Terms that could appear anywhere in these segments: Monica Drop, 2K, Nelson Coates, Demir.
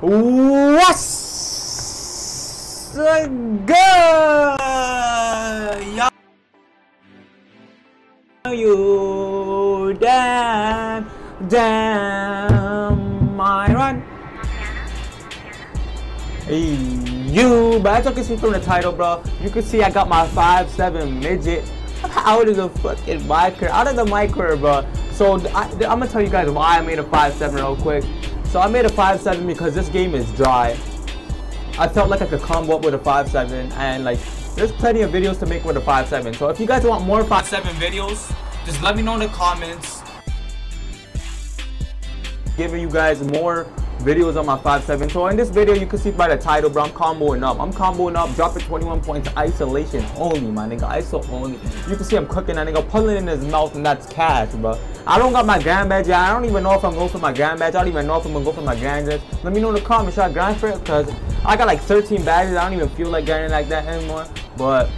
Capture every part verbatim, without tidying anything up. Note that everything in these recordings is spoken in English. What's good? You damn, damn, my run. You, but that's okay. See from the title, bro. You can see I got my five seven midget out of the fucking micro, out of the micro, bro. So I, I'm gonna tell you guys why I made a five seven real quick. So I made a five seven because this game is dry. I felt like I could combo up with a five seven, and like there's plenty of videos to make with a five seven. So if you guys want more five seven videos, just let me know in the comments. Giving you guys more videos on my five seven. So in this video, you can see by the title, bro, I'm comboing up. I'm comboing up, dropping twenty-one points, isolation only, my nigga. I S O only. You can see I'm cooking that nigga, pulling in his mouth, and that's cash, bro. I don't got my grand badge yet. I don't even know if I'm going for my grand badge. I don't even know if I'm going to go for my grand badge. Let me know in the comments, should I grind for it? Because I got like thirteen badges. I don't even feel like grinding like that anymore. But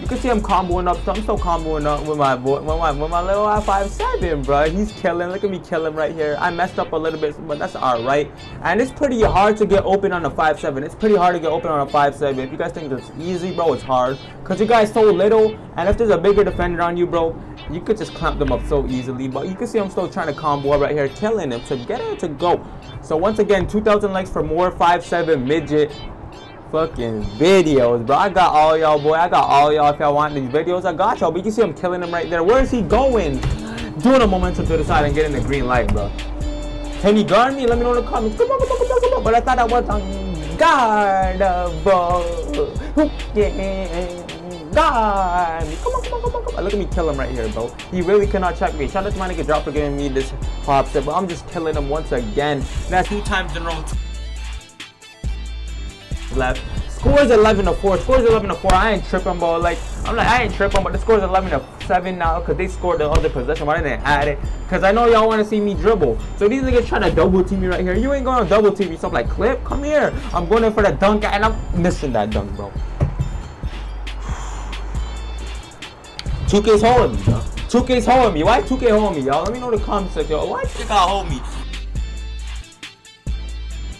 you can see I'm comboing up. So I'm still comboing up with my boy, with my, with my little I five seven, bro. He's killing. Look at me killing right here. I messed up a little bit, but that's alright. And it's pretty hard to get open on a five seven. It's pretty hard to get open on a five seven. If you guys think it's easy, bro, it's hard. Because you guys so little. And if there's a bigger defender on you, bro, you could just clamp them up so easily. But you can see I'm still trying to combo up right here. Killing him to get it to go. So once again, two thousand likes for more five seven midget fucking videos, bro. I got all y'all, boy. I got all y'all. If y'all want these videos, I got y'all. But you can see I'm killing him right there. Where is he going? Doing a momentum to the side and getting the green light, bro. Can he guard me? Let me know in the comments. Come on, come on, come on, come on. But I thought I was unguardable. Yeah. Guard me. Come on, come on, come on, come on. Look at me kill him right here, bro. He really cannot check me. Shout out to Monica Drop for giving me this pop set. But I'm just killing him once again. That's two times in a row. Left. Scores eleven to four. Scores eleven to four. I ain't tripping, bro. Like, I'm like, I ain't tripping, but the score's eleven to seven now because they scored the other possession. Why didn't they add it? Because I know y'all want to see me dribble. So these niggas trying to double team me right here. You ain't going to double team me. So I'm like, Clip, come here. I'm going in for the dunk, and I'm missing that dunk, bro. two K's holding me, bro. two K's holding me. Why two K holding me, y'all? Let me know in the comments section, y'all. Why two K hold me?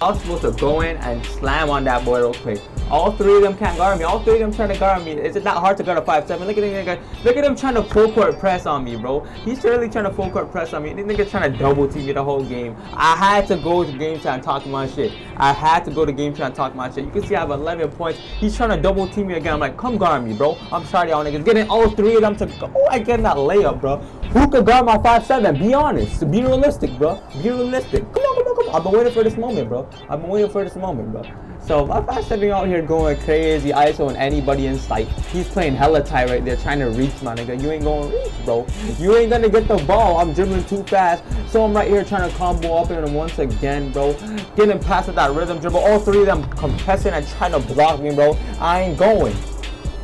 I was supposed to go in and slam on that boy real quick. All three of them can't guard me. All three of them trying to guard me. Is it not hard to guard a five seven? Look at this nigga. Look at him trying to full court press on me, bro. He's really trying to full court press on me. This nigga trying to double team you the whole game. I had to go to game chat and talk my shit. I had to go to game chat and talk my shit. You can see I have eleven points. He's trying to double team me again. I'm like, come guard me, bro. I'm sorry, y'all niggas. Getting all three of them to go. Oh, I get that layup, bro. Who could guard my five seven? Be honest. Be realistic, bro. Be realistic. Come on, come on, come on. I've been waiting for this moment, bro. I've been waiting for this moment, bro. So my five seven out here going crazy, I S O and anybody in sight. He's playing hella tight right there, trying to reach, my nigga. You ain't gonna reach, bro. You ain't gonna get the ball. I'm dribbling too fast. So I'm right here trying to combo up and once again, bro. Getting past with that rhythm dribble. All three of them contesting and trying to block me, bro. I ain't going.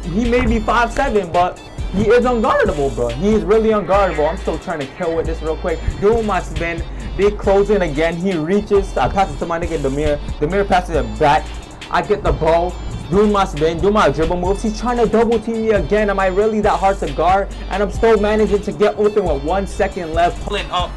He may be five seven, but he is unguardable, bro. He is really unguardable. I'm still trying to kill with this real quick. Doing my spin. They close in again. He reaches. I pass it to my nigga Demir. Demir passes it back. I get the ball. Do my spin. Do my dribble moves. He's trying to double team me again. Am I really that hard to guard? And I'm still managing to get open with one second left. Pulling up.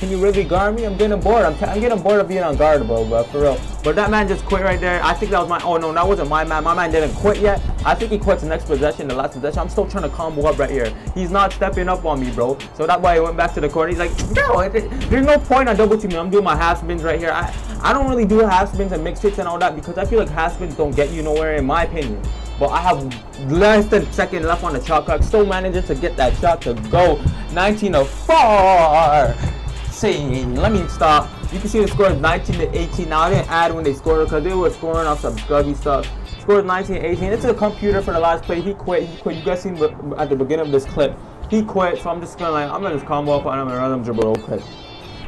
Can you really guard me? I'm getting bored. I'm, I'm getting bored of being unguardable, bro. For real. But that man just quit right there. I think that was my... Oh, no. That wasn't my man. My man didn't quit yet. I think he quits the next possession, the last possession. I'm still trying to combo up right here. He's not stepping up on me, bro. So that boy went back to the corner. He's like, no, it, there's no point on double teaming. I'm doing my half spins right here. I, I don't really do half spins and mix hits and all that because I feel like half spins don't get you nowhere in my opinion. But I have less than a second left on the shot clock. Still managing to get that shot to go. nineteen to four. Sing. Let me stop. You can see the score is nineteen to eighteen. Now I didn't add when they scored because they were scoring off some grubby stuff. Scored nineteen to eighteen. It's a computer for the last play. He quit. He quit. You guys seen at the beginning of this clip. He quit. So I'm just gonna like I'm gonna just combo up and I'm gonna run them dribble real quick.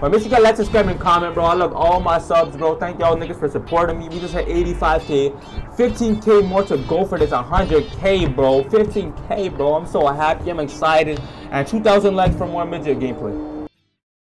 But make sure you guys like, subscribe, and comment, bro. I love all my subs, bro. Thank y'all niggas for supporting me. We just hit eighty-five K. fifteen K more to go for this. one hundred K, bro. fifteen K, bro. I'm so happy. I'm excited. And two thousand likes for more midget gameplay.